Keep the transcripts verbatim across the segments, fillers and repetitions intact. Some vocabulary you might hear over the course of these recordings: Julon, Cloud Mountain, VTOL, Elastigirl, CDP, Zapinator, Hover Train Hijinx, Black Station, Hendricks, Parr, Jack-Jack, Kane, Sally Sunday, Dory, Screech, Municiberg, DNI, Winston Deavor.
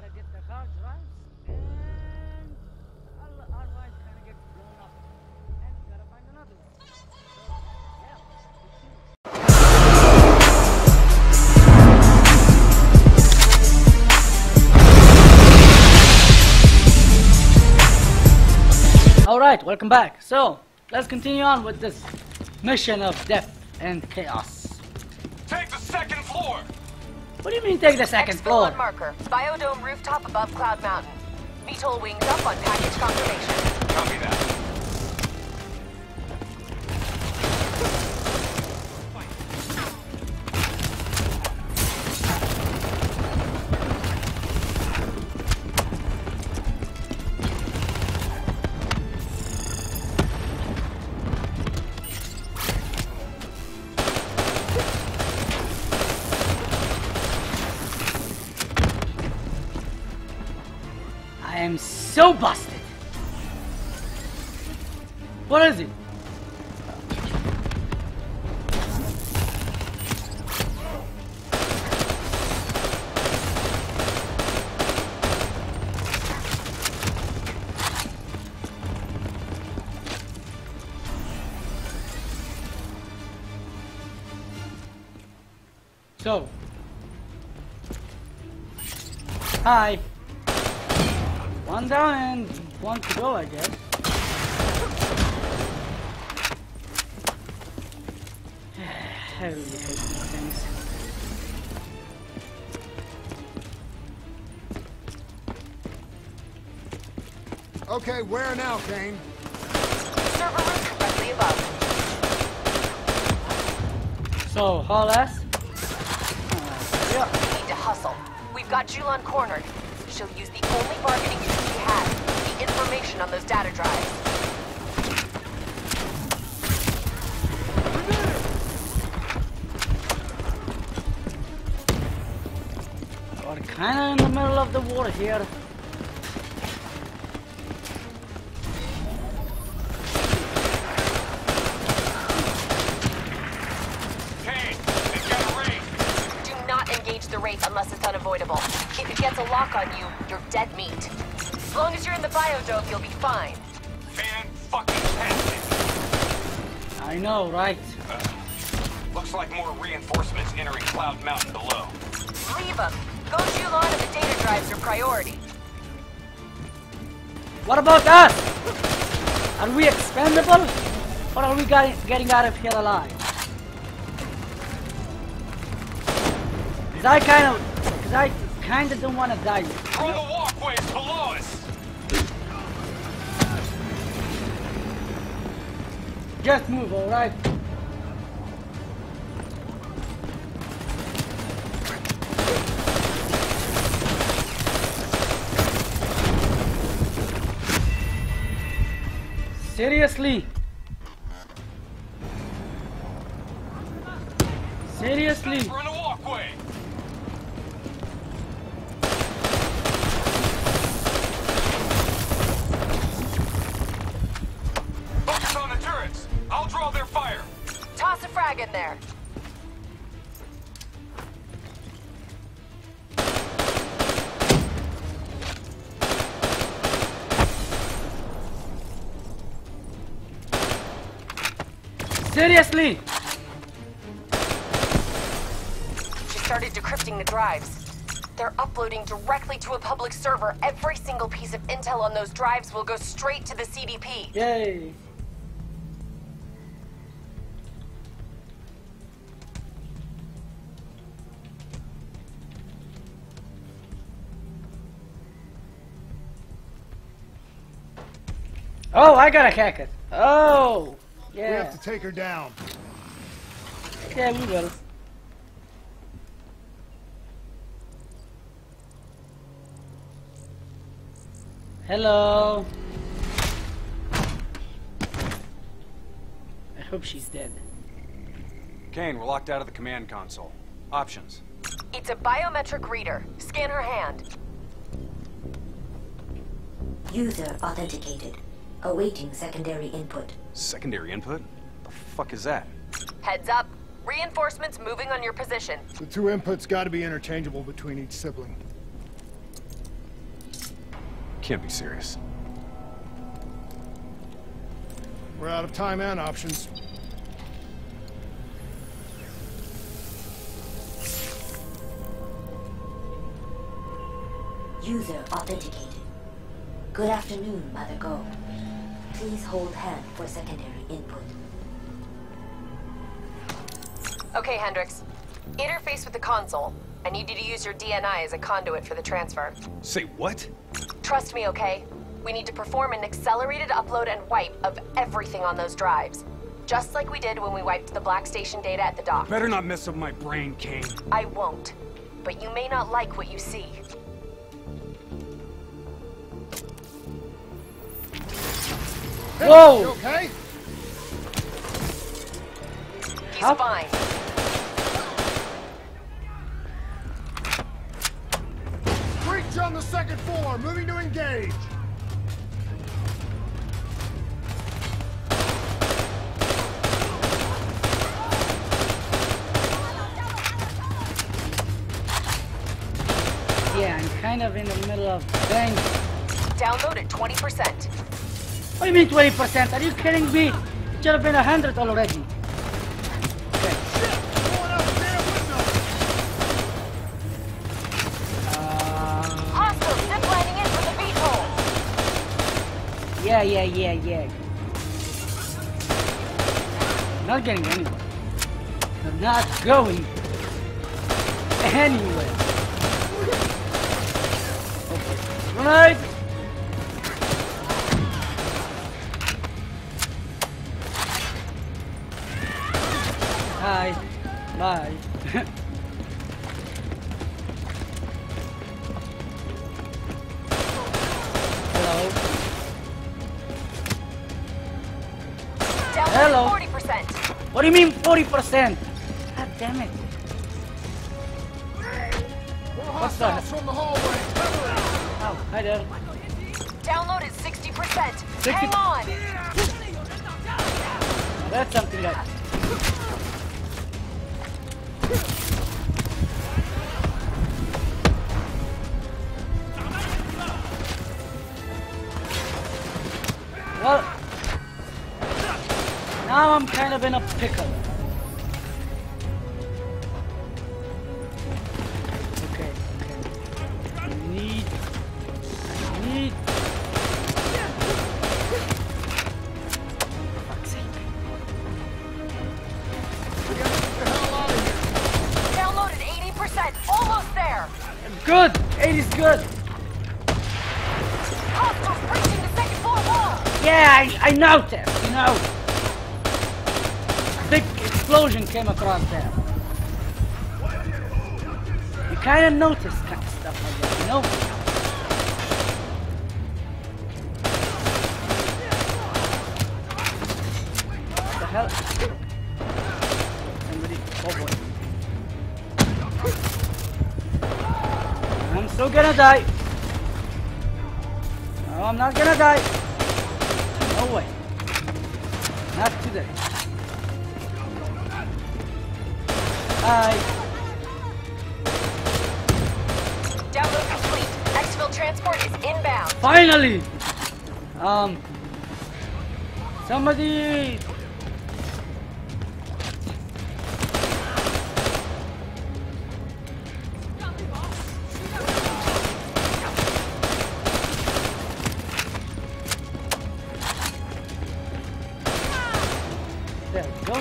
gotta get the car drives, and otherwise it's gonna get blown up, and we gotta find another one. So, yeah. Alright, welcome back. So, let's continue on with this mission of death and chaos. Take the second floor! What do you mean take the second floor? Next marker, biodome rooftop above Cloud Mountain. V TOL wings up on package confirmation. Copy that. I'm so busted. What is it? So, hi. One down and one to go, I guess. I really hate these things. Okay, where now, Kane? Server room directly above. So, haul ass? Uh, yeah. We need to hustle. We've got Julon cornered. She'll use the only bargaining unit she has, the information on those data drives. We're kinda in the middle of the war here. Unless it's unavoidable. If it gets a lock on you, you're dead meat. As long as you're in the biodome, you'll be fine. Fan-fucking-tastic. I know, right? Uh, looks like more reinforcements entering Cloud Mountain below. Leave them. Go Julon and the data drives are priority. What about us? Are we expendable? Or are we getting out of here alive? Cause I kind of, cause I kind of don't want to die. Through the walkways below us. Just move, all right. Seriously? Seriously? We're in a walkway. In there. Seriously? She started decrypting the drives. They're uploading directly to a public server. Every single piece of intel on those drives will go straight to the C D P. Yay. Oh, I gotta hack it. Oh, yeah. We have to take her down. Yeah, we will. Hello. I hope she's dead. Kane, we're locked out of the command console. Options. It's a biometric reader. Scan her hand. User authenticated. Awaiting secondary input. Secondary input? The fuck is that? Heads up. Reinforcements moving on your position. The two inputs gotta be interchangeable between each sibling. Can't be serious. We're out of time and options. User authenticated. Good afternoon, Mother Go. Please hold hand for secondary input. Okay, Hendricks. Interface with the console. I need you to use your D N I as a conduit for the transfer. Say what? Trust me, okay? We need to perform an accelerated upload and wipe of everything on those drives. Just like we did when we wiped the Black Station data at the dock. Better not mess up my brain, Kane. I won't. But you may not like what you see. Hey, whoa! You okay? He's How? fine. Breach on the second floor, moving to engage. Yeah, I'm kind of in the middle of things. Download at twenty percent. What do you mean twenty percent? Are you kidding me? It should have been a hundred already. Yeah, yeah, yeah, yeah. Not getting anywhere. I'm not going anywhere. Okay. All right. Hi. Bye. Hello. Hello. forty percent. What do you mean forty percent? God damn it. What's that? From the hallway. Oh, hi there. Download at sixty percent. sixty percent. Hang on. Now that's something that. Well. Now I'm kind of in a pickle. Okay, okay. I need... I need... For fuck's sake. We gotta get the hell out of here. Downloaded eighty percent. Almost there. Good. eighty's good. Hostiles breaching the second floor wall. Yeah, I, I noticed, you know. Big explosion came across there. You kind of notice kind of stuff like that, you know? What the hell? Somebody, oh boy. I'm still gonna die. No, I'm not gonna die. No way. Not today. Hi. Download complete. Exfil transport is inbound. Finally! Um... Somebody... There we go.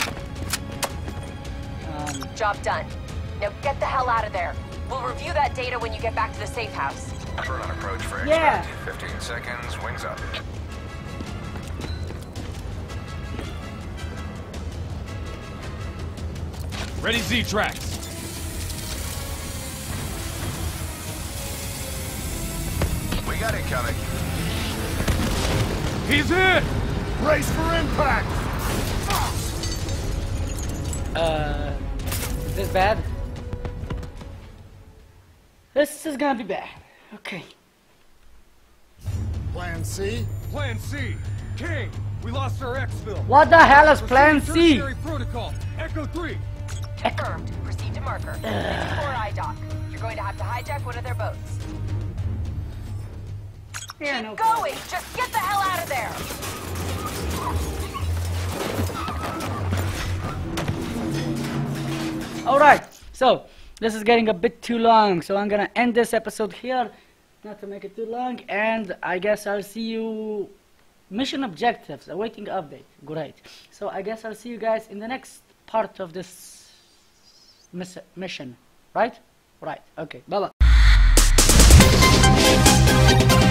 Job done. Now get the hell out of there. We'll review that data when you get back to the safe house. We're on approach for exit. Yeah. fifteen seconds, wings up. Ready Z-Tracks. We got it coming. He's in! Brace for impact! Uh... This is bad. This is gonna be bad. Okay. Plan C? Plan C! King! We lost our exfil! What the hell is Plan C? Protocol. Echo three! Confirmed. Proceed to marker. Uh. fifty-four I dock. You're going to have to hijack one of their boats. Keep no going! Problem. Just get the hell out of there! Alright, so this is getting a bit too long, so I'm gonna end this episode here, not to make it too long, and I guess I'll see you. Mission objectives, awaiting update. Great. So I guess I'll see you guys in the next part of this miss mission, right? Right, okay, bye bye.